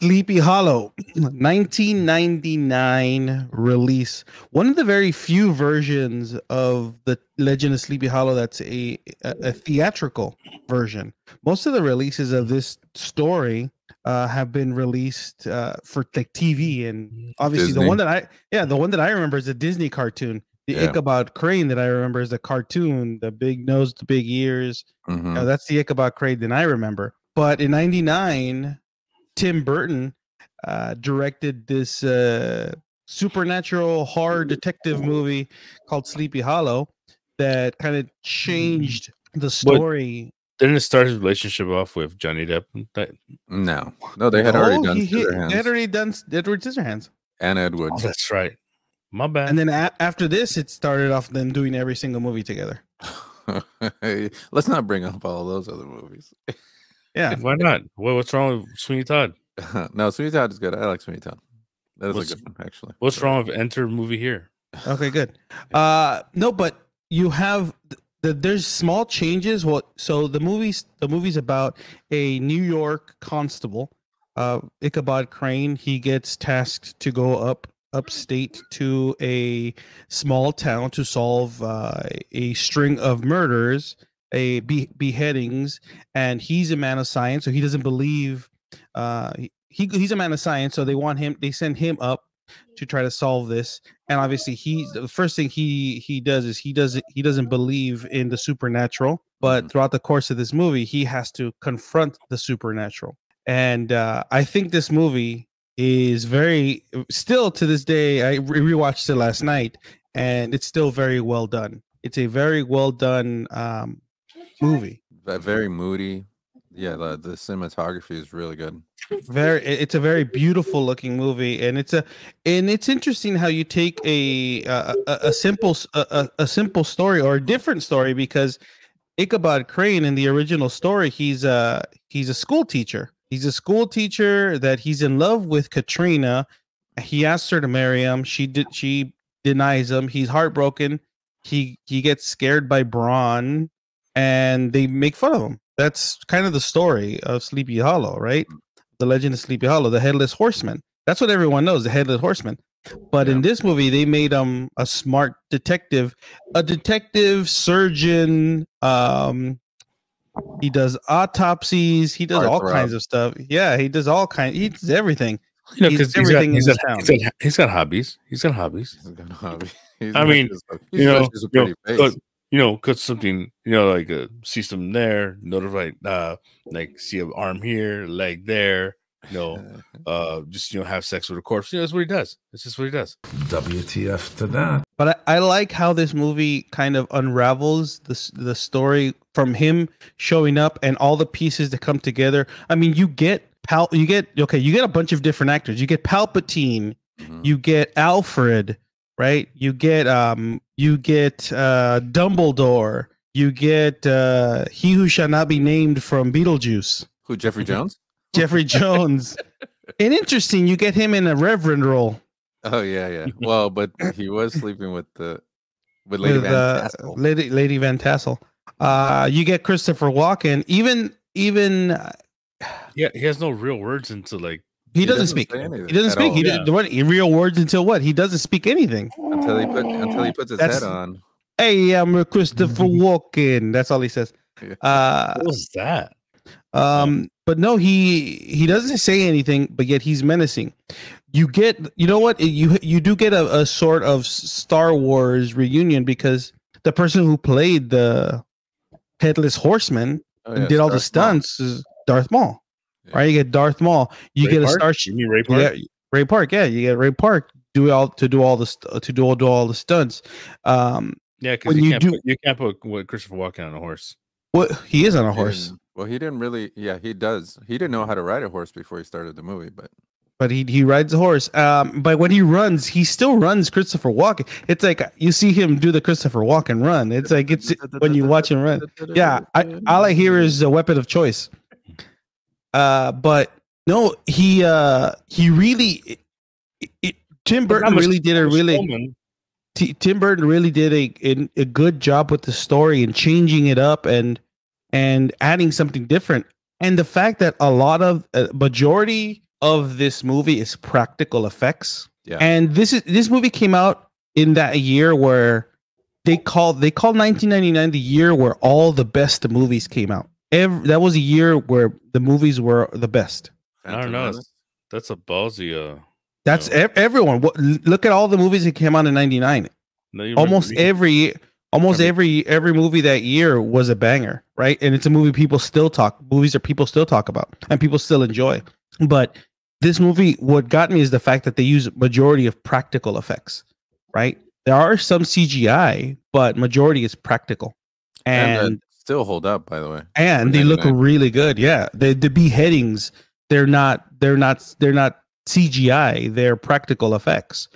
Sleepy Hollow, 1999 release. One of the very few versions of the Legend of Sleepy Hollow that's a theatrical version. Most of the releases of this story have been released for like TV, and obviously Disney. the one that I remember is a Disney cartoon. The Ichabod Crane that I remember is the cartoon, the big nose, the big ears. Mm-hmm. That's the Ichabod Crane that I remember. But in '99, Tim Burton directed this supernatural horror detective movie called Sleepy Hollow that kind of changed the story. But didn't it start his relationship off with Johnny Depp? No, they had already done Scissorhands. They had already done Edward Scissorhands. And Edward. Oh, that's right. My bad. And then after this, it started off them doing every single movie together. Let's not bring up all those other movies. Yeah, why not? What's wrong with Sweeney Todd? No, Sweeney Todd is good. I like Sweeney Todd. That is a good one, actually. What's wrong with Enter Movie Here? Okay, good. No, but you have there's small changes. Well, so the movie's about a New York constable, Ichabod Crane. He gets tasked to go upstate to a small town to solve a string of murders. beheadings, and he's a man of science, so he doesn't believe he's a man of science, so they send him up to try to solve this. And obviously the first thing he does is he doesn't believe in the supernatural, but throughout the course of this movie he has to confront the supernatural. And I think this movie is still to this day, I rewatched it last night, and it's still very well done. It's a very well done movie, very moody. Yeah, the cinematography is really good. It's a very beautiful looking movie, and it's interesting how you take a simple story or a different story, because Ichabod Crane in the original story, he's a school teacher. He's a school teacher that he's in love with Katrina. He asks her to marry him. She denies him. He's heartbroken. He gets scared by Braun, and they make fun of him. That's kind of the story of Sleepy Hollow, right? The Legend of Sleepy Hollow, the Headless Horseman. That's what everyone knows, the Headless Horseman. But in this movie, they made him a smart detective, surgeon. He does autopsies. He does all kinds of stuff. Yeah, he does all kinds. He does everything. You know, because he's got hobbies. Cut something, like see something there, notify, like see an arm here, leg there, just have sex with a corpse. That's what he does. That's just what he does. WTF to that. But I like how this movie kind of unravels the story from him showing up and all the pieces that come together. I mean, you get a bunch of different actors. You get Palpatine, you get Alfred, right? You get Dumbledore. You get He Who Shall Not Be Named from Beetlejuice. Who, Jeffrey Jones? Jeffrey Jones. And interesting, you get him in a reverend role. Oh yeah. Well, but he was sleeping with Lady Van Tassel. Lady Van Tassel. You get Christopher Walken. Even. Yeah, he has no real words until like he doesn't speak. Real words until what? He doesn't speak anything until he puts his head on. Hey, I'm Christopher Walken. That's all he says. What was that? But no, he doesn't say anything, but yet he's menacing. You do get a sort of Star Wars reunion, because the person who played the Headless Horseman and did all the stunts is Darth Maul. Right, you get Darth Maul. Ray Park. Yeah, you get Ray Park to do all the stunts. Yeah, because you can't put Christopher Walken on a horse. Well, he is on a horse. Well, he didn't really. Yeah, he does. He didn't know how to ride a horse before he started the movie, but he rides a horse. But when he runs, he still runs Christopher Walken. It's like you see him do the Christopher Walken run. It's like when you watch him run. Yeah, all I hear is a weapon of choice. But no, he really, Tim Burton really did a good job with the story and changing it up and adding something different. And the fact that a majority of this movie is practical effects. Yeah. And this movie came out in that year where they called 1999 the year where all the best movies came out. That was a year where the movies were the best. I don't know. That's a ballsy. That's everyone. Look at all the movies that came out in 99. No, almost every movie that year was a banger, right? And it's a movie people still talk. Movies that people still talk about and people still enjoy. But this movie, what got me is the fact that they use majority of practical effects, right? There are some CGI, but majority is practical, and still hold up, by the way. And they look really good. Yeah, the beheadings, they're not CGI. They're practical effects,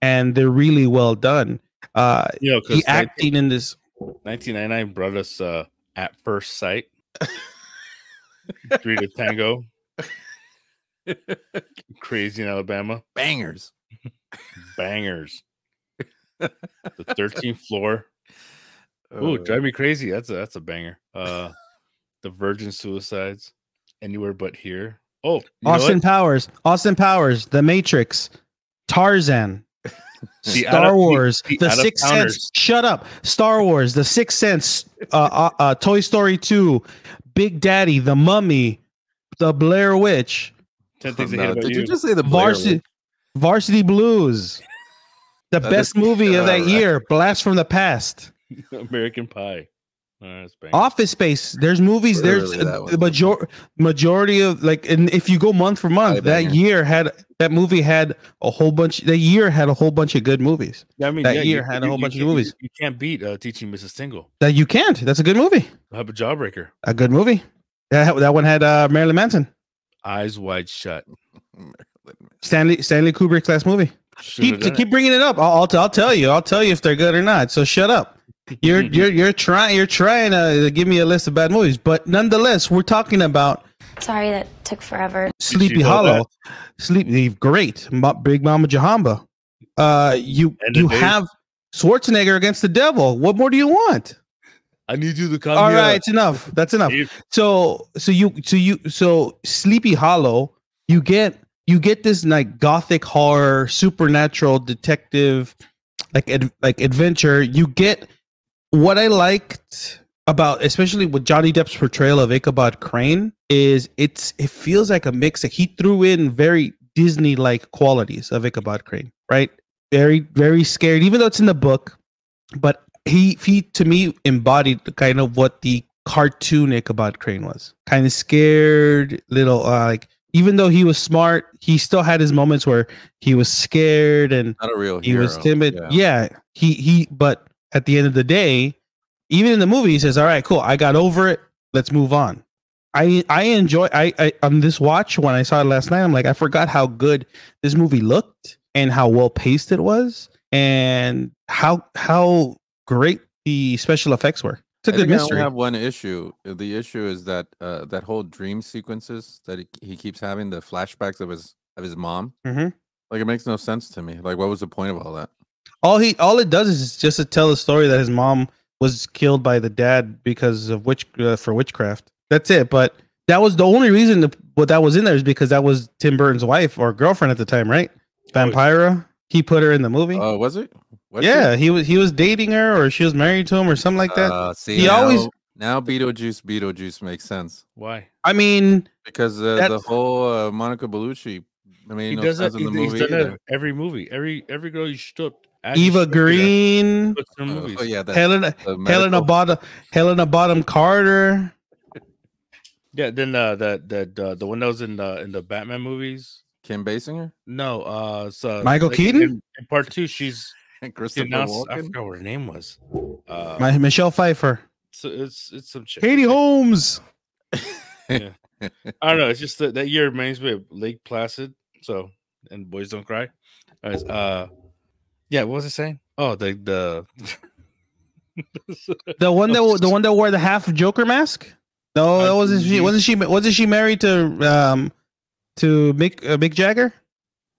and they're really well done. You know, the acting in this 1999 brought us At First Sight, 3 to Tango, Crazy in Alabama, bangers, bangers. The 13th Floor. Oh, Drive Me Crazy. That's a banger. The Virgin Suicides, Anywhere But Here. Oh, Austin Powers, The Matrix, Tarzan. Star Wars, The Sixth Sense. Shut up. Star Wars, The Sixth Sense, Toy Story 2, Big Daddy, The Mummy, The Blair Witch. 10 Things I Hate About You. Did you just say The Blair Witch? Varsity Blues. The best movie of that year, Blast from the Past. American Pie. Office Space. There's movies. There's the majority of, like, and if you go month for month, that year had a whole bunch of good movies. Yeah, I mean, that year had a whole bunch of movies. You can't beat Teaching Mrs. Tingle. That you can't. That's a good movie. How about Jawbreaker? A good movie. That one had Marilyn Manson. Eyes Wide Shut. Stanley Kubrick's last movie. Keep bringing it up. I'll tell you. I'll tell you if they're good or not. So shut up. You're trying to give me a list of bad movies, but nonetheless, we're talking about. Sorry that took forever. Sleepy Hollow, great, Big Mama Jahamba. You have Schwarzenegger against the devil. What more do you want? I need you to come. All right, it's enough. That's enough. So Sleepy Hollow. You get this like gothic horror, supernatural, detective, like adventure. You get. What I liked about, especially with Johnny Depp's portrayal of Ichabod Crane, is it feels like a mix. Like he threw in very Disney-like qualities of Ichabod Crane, right? Very, very scared, even though it's in the book. But he to me embodied kind of what the cartoon Ichabod Crane was. Kind of scared, little like. Even though he was smart, he still had his moments where he was scared and not a real hero. He was timid. Yeah, but. At the end of the day, even in the movie, he says, all right, cool. I got over it. Let's move on. I enjoy on this watch when I saw it last night, I'm like, I forgot how good this movie looked and how well paced it was and how great the special effects were. It's a good mystery. I have one issue. The issue is that that whole dream sequences that he keeps having, the flashbacks of his mom. Mm-hmm. Like it makes no sense to me. Like what was the point of all that? All it does is just to tell the story that his mom was killed by the dad because of for witchcraft. That's it. But that was the only reason that was in there is because that was Tim Burton's wife or girlfriend at the time, right? Vampira. He put her in the movie. Oh, was it? Yeah, he was dating her, or she was married to him, or something like that. Now Beetlejuice makes sense. Why? I mean, because the whole Monica Bellucci. I mean, every girl you stripped. Eva Green, Helena Bonham Carter. Yeah, then the one that was in the Batman movies. Kim Basinger? No, Michael Keaton. In part 2, she's Christopher Walken. I forgot what her name was. Michelle Pfeiffer. So it's some chick. Katie Holmes. Yeah. I don't know. It's just that year reminds me of Lake Placid. So and Boys Don't Cry. All right, yeah, what was I saying? Oh, the one that wore the half Joker mask. No, that wasn't she. Wasn't she married to Mick Jagger?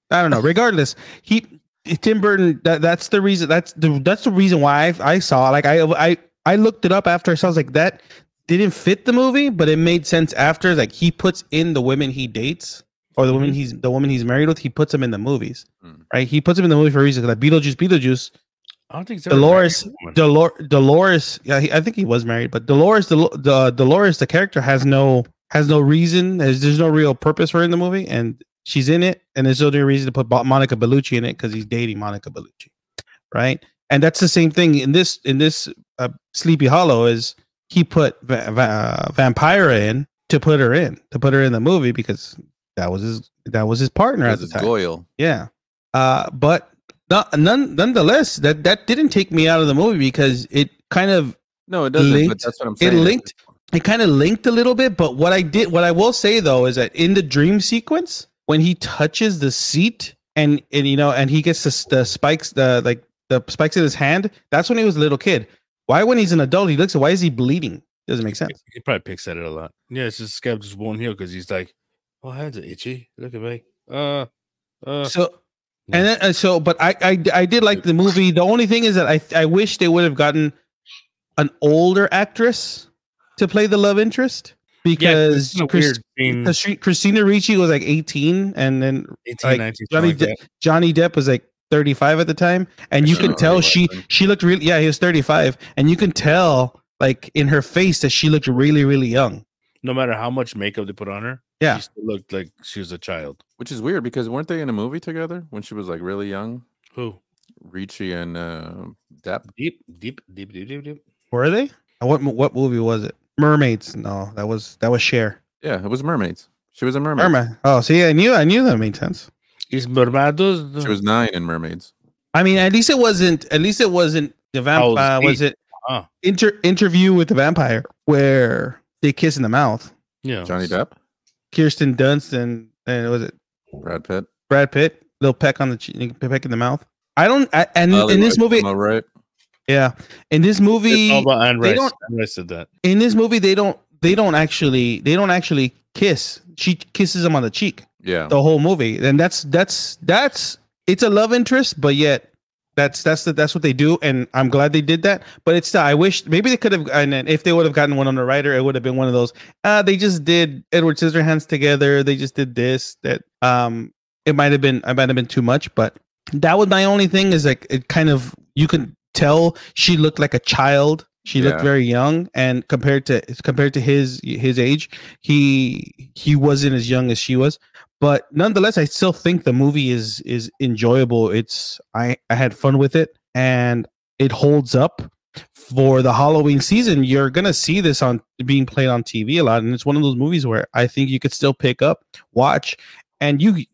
I don't know. Regardless, Tim Burton. That's the reason. That's the reason why I saw. Like I looked it up after. So I was like, that didn't fit the movie, but it made sense after. Like he puts in the women he dates. or the woman he's married with, he puts him in the movies, right? He puts him in the movie for a reason. Like Beetlejuice. I don't think so. Dolores. Yeah, I think he was married, but Dolores, the character, has no reason. There's no real purpose for her in the movie, and she's in it, and there's no reason to put Monica Bellucci in it because he's dating Monica Bellucci, right? And that's the same thing in this Sleepy Hollow. Is he put Vampira in to put her in the movie because that was his partner at the time. Goyle. Yeah, but. Nonetheless, that didn't take me out of the movie because it kind of linked, but that's what I'm saying. It kind of linked a little bit. But what I will say though, is that in the dream sequence, when he touches the seat and he gets the spikes in his hand, that's when he was a little kid. Why when he's an adult, he looks. Why is he bleeding? Doesn't make sense. He probably picks at it a lot. Yeah, it's just scab just worn here because he's like, oh, hands are itchy. Look at me. And then, but I did like the movie. The only thing is that I wish they would have gotten an older actress to play the love interest because Christina Ricci was like 18, and then 18, like 19, Johnny Depp was like 35 at the time, and you can tell she looked really he was 35, and you can tell like in her face that she looked really young. No matter how much makeup they put on her, yeah, she still looked like she was a child. Which is weird because weren't they in a movie together when she was like really young? Who? Ricci and Depp. Deep. Were they? What movie was it? Mermaids. No, that was Cher. Yeah, it was Mermaids. She was a mermaid. Oh, see, I knew that made sense. Is Mermaids? She was 9 in Mermaids. I mean, at least it wasn't the vampire. Was it Interview with the Vampire where they kiss in the mouth? Yeah, Johnny Depp, Kirsten Dunst, and was it Brad Pitt? Little peck on the cheek, peck in the mouth. In this movie, right? Yeah, in this movie, they don't actually kiss. She kisses him on the cheek. Yeah, the whole movie. And that's it's a love interest, but yet that's what they do, and I'm glad they did that. But it's I wish maybe they could have, and if they would have gotten one on the writer, it would have been one of those they just did Edward Scissorhands together, they just did this, that it might have been too much. But that was my only thing, is like it kind of, you can tell she looked like a child, she looked very young, and compared to his age, he wasn't as young as she was. But nonetheless, I still think the movie is enjoyable. I had fun with it, and it holds up for the Halloween season. You're gonna see this being played on TV a lot, and it's one of those movies where I think you could still pick up, watch, and you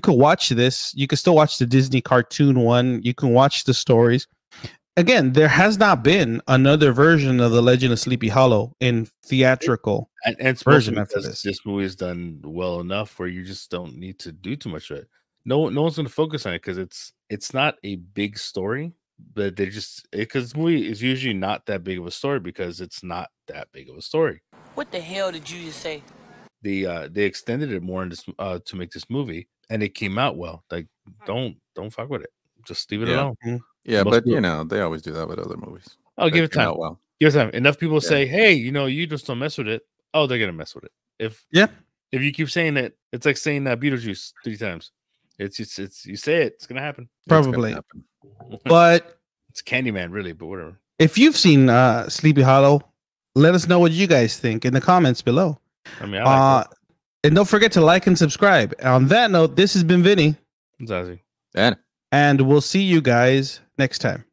could watch this. You could still watch the Disney cartoon one. You can watch the stories. Again, there has not been another version of The Legend of Sleepy Hollow in theatrical version after this. This movie is done well enough where you just don't need to do too much of it. No one's going to focus on it because it's not a big story, but they just because the movie is usually not that big of a story because it's not that big of a story. What the hell did you just say? They extended it more in this to make this movie, and it came out well. Like don't fuck with it. Just leave it alone. Mm-hmm. Yeah, but you know they always do that with other movies. Oh, give it time. Well, give it time. Enough people say, "Hey, you know, you just don't mess with it." Oh, they're gonna mess with it. If you keep saying it, it's like saying that Beetlejuice 3 times. It's you say it, it's gonna happen. Probably, yeah, but it's Candyman, really. But whatever. If you've seen Sleepy Hollow, let us know what you guys think in the comments below. I mean, I like and don't forget to like and subscribe. On that note, this has been Vinny, Zazie, and we'll see you guys next time.